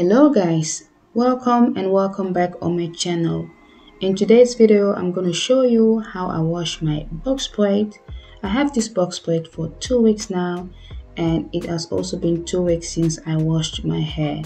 Hello guys, welcome and welcome back on my channel. In today's video I'm going to show you how I wash my box plate. I have this box plate for 2 weeks now, and it has also been 2 weeks since I washed my hair.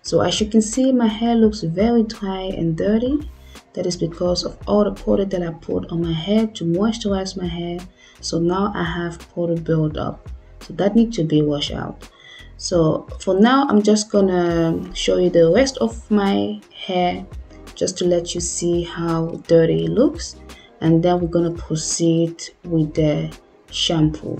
So as you can see, my hair looks very dry and dirty. That is because of all the product that I put on my hair to moisturize my hair. So now I have product buildup, so that needs to be washed out. So for now, I'm just gonna show you the rest of my hair just to let you see how dirty it looks, and then we're gonna proceed with the shampoo.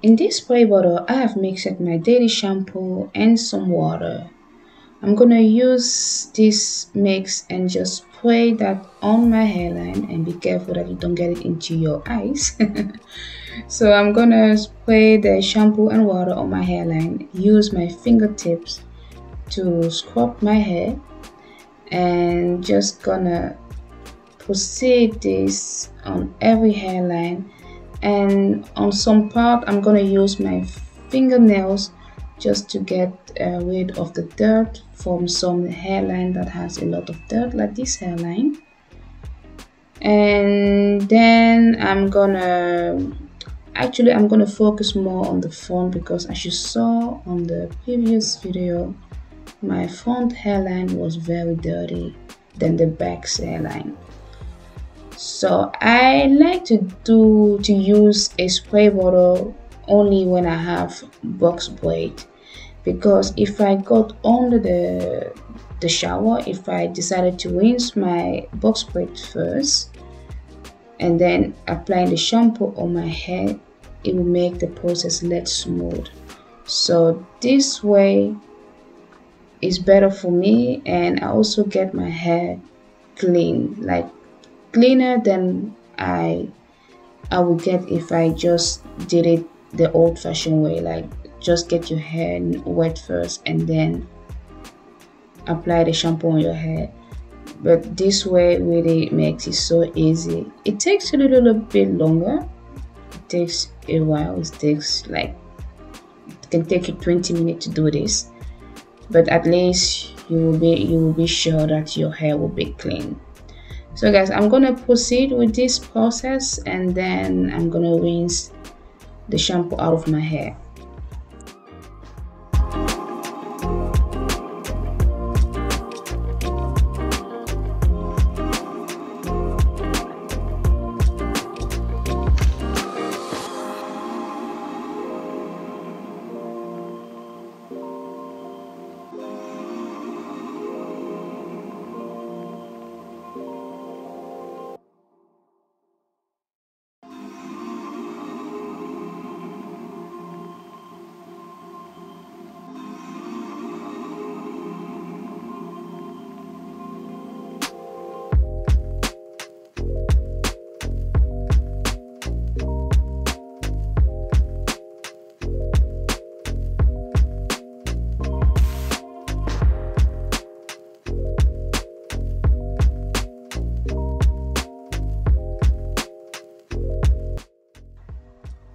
In this spray bottle, I have mixed my daily shampoo and some water. I'm gonna use this mix and just spray that on my hairline, and be careful that you don't get it into your eyes. So I'm gonna spray the shampoo and water on my hairline, use my fingertips to scrub my hair, and just gonna proceed this on every hairline. And on some part I'm gonna use my fingernails just to get rid of the dirt from some hairline that has a lot of dirt, like this hairline. And then I'm gonna focus more on the front, because as you saw on the previous video, my front hairline was very dirty than the back hairline. So I like to use a spray bottle only when I have box braid, because if I got under the shower, if I decided to rinse my box braid first and then apply the shampoo on my hair, it will make the process less smooth. So this way is better for me, and I also get my hair clean, like cleaner than I would get if I just did it the old-fashioned way, like just get your hair wet first and then apply the shampoo on your hair. But this way really makes it so easy. It takes a little bit longer, it takes a while, it can take you 20 minutes to do this, but at least you will be sure that your hair will be clean. So guys, I'm gonna proceed with this process, and then I'm gonna rinse the shampoo out of my hair.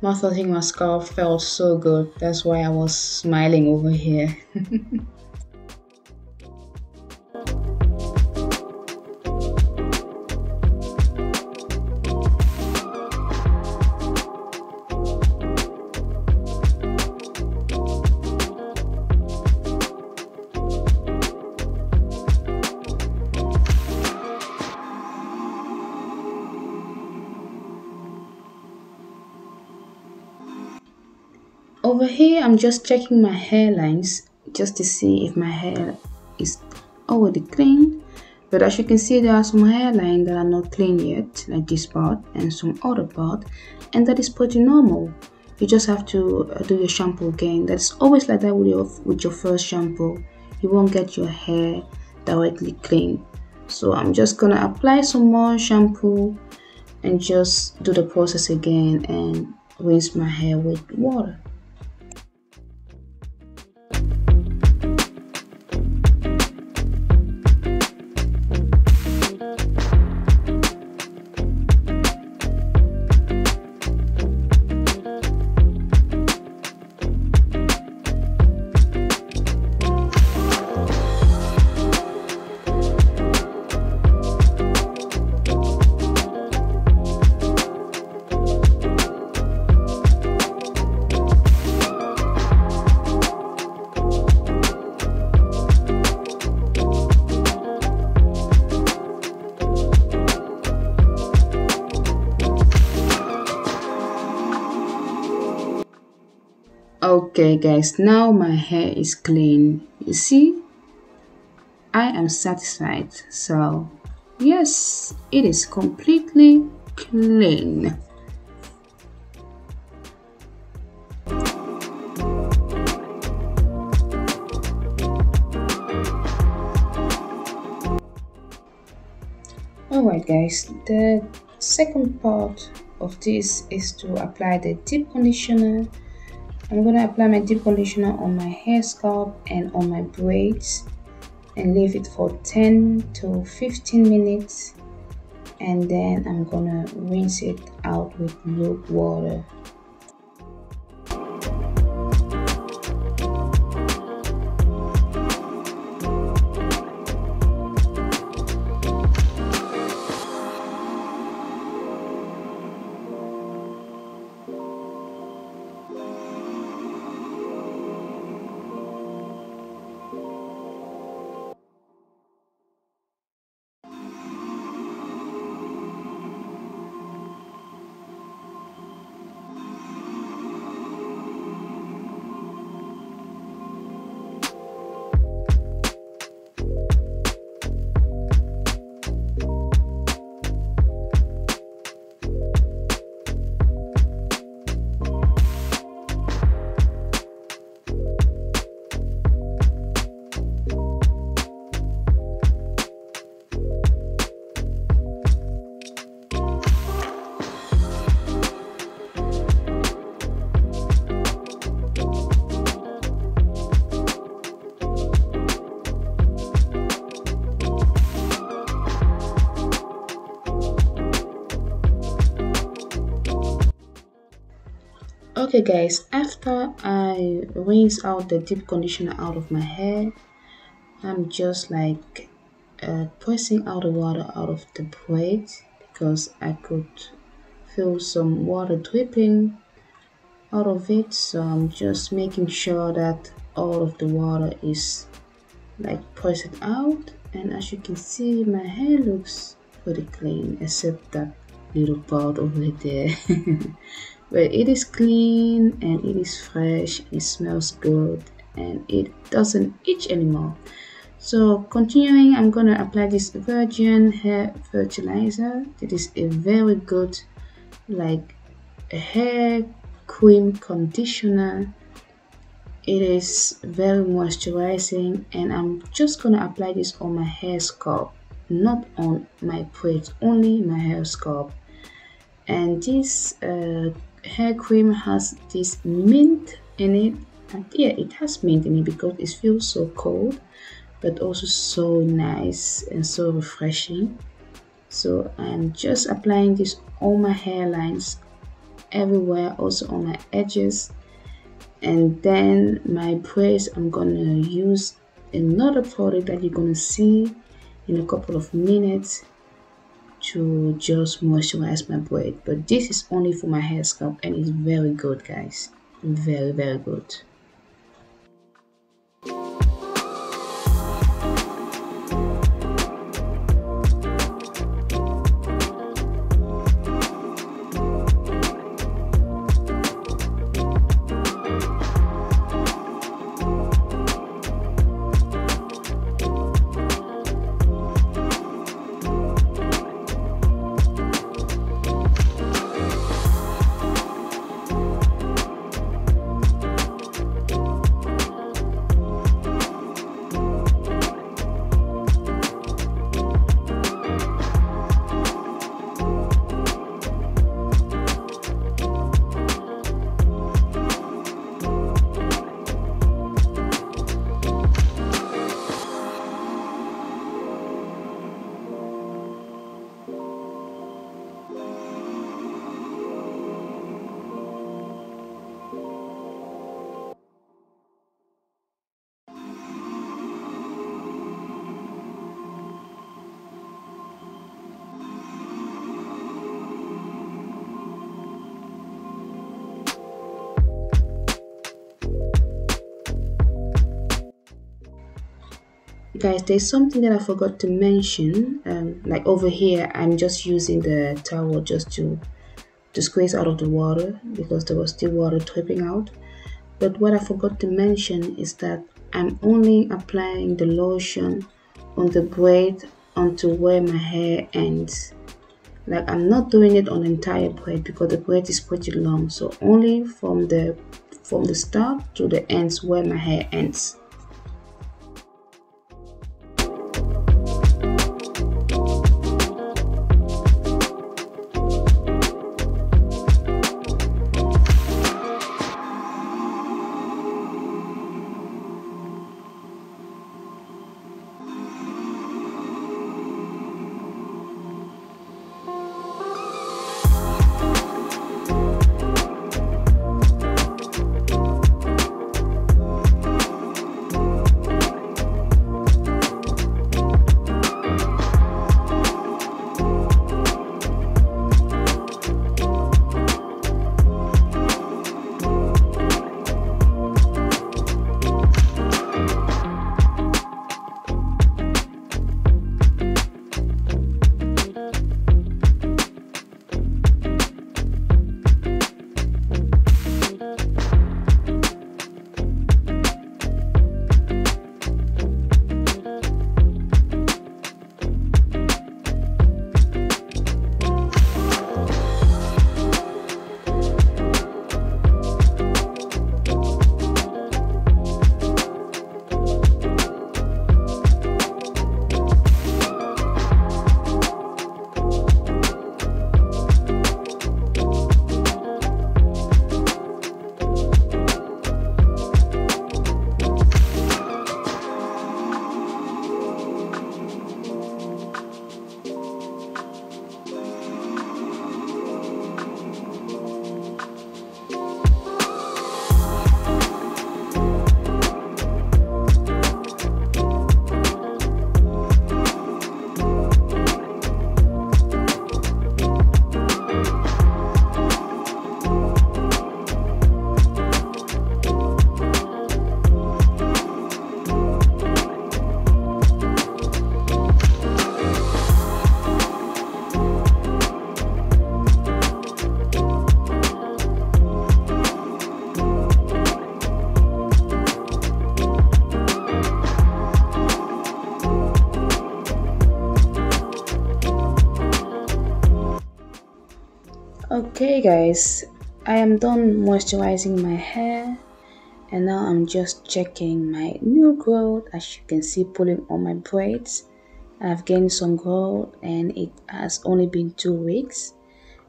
Moisturizing my scalp felt so good, that's why I was smiling over here. Over here, I'm just checking my hairlines just to see if my hair is already clean. But as you can see, there are some hairlines that are not clean yet, like this part and some other part, and that is pretty normal. You just have to do your shampoo again. That's always like that with your first shampoo. You won't get your hair directly clean. So I'm just gonna apply some more shampoo and just do the process again and rinse my hair with water. Okay, guys, now my hair is clean. You see, I am satisfied. So, yes, it is completely clean. Alright, guys, the second part of this is to apply the deep conditioner. I'm gonna apply my deep conditioner on my hair scalp and on my braids and leave it for 10 to 15 minutes, and then I'm gonna rinse it out with lukewarm water. Okay guys, after I rinse out the deep conditioner out of my hair, I'm just like pressing out the water out of the braids because I could feel some water dripping out of it. So I'm just making sure that all of the water is like pressed out, and as you can see, my hair looks pretty clean except that little part over there. But it is clean and it is fresh, it smells good, and it doesn't itch anymore. So continuing, I'm gonna apply this virgin hair fertilizer. It is a very good like hair cream conditioner. It is very moisturizing, and I'm just gonna apply this on my hair scalp, not on my braids, only my hair scalp. And this hair cream has this mint in it, and yeah, it has mint in it because it feels so cold but also so nice and so refreshing. So I'm just applying this on my hairlines everywhere, also on my edges, and then my braids. I'm gonna use another product that you're gonna see in a couple of minutes to just moisturize my braid, but this is only for my hair scalp and it's very good, guys. Very good. Guys, there's something that I forgot to mention. Like over here, I'm just using the towel just to squeeze out of the water because there was still water dripping out. But what I forgot to mention is that I'm only applying the lotion on the braid until where my hair ends. Like, I'm not doing it on the entire braid because the braid is pretty long, so only from the start to the ends where my hair ends. Okay guys, I am done moisturizing my hair and now I'm just checking my new growth. As you can see, pulling on my braids, I've gained some growth and it has only been 2 weeks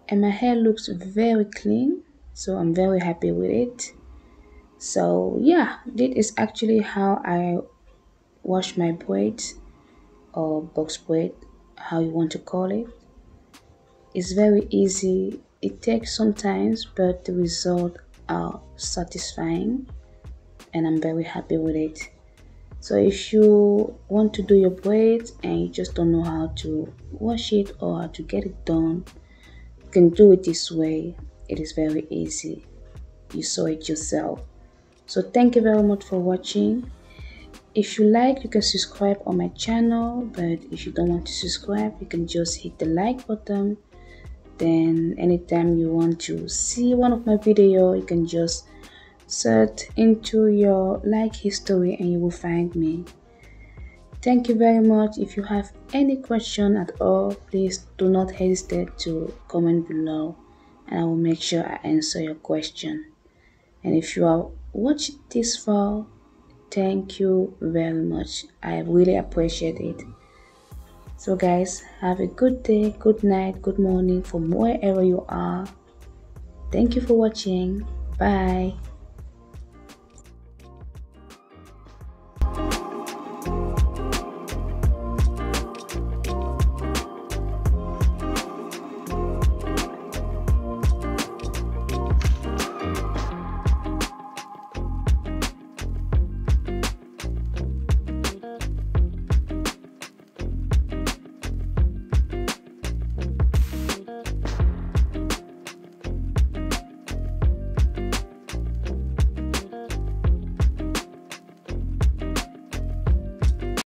and my hair looks very clean, so I'm very happy with it. So yeah, this is actually how I wash my braids, or box braid, how you want to call it. It's very easy. It takes some time, but the results are satisfying and I'm very happy with it. So if you want to do your braids and you just don't know how to wash it or how to get it done, you can do it this way. It is very easy. You saw it yourself. So thank you very much for watching. If you like, you can subscribe on my channel, but if you don't want to subscribe, you can just hit the like button. Then anytime you want to see one of my videos, you can just search into your like history and you will find me. Thank you very much. If you have any question at all, please do not hesitate to comment below and I will make sure I answer your question. And if you are watching this far, thank you very much. I really appreciate it. So guys, have a good day, good night, good morning from wherever you are. Thank you for watching. Bye.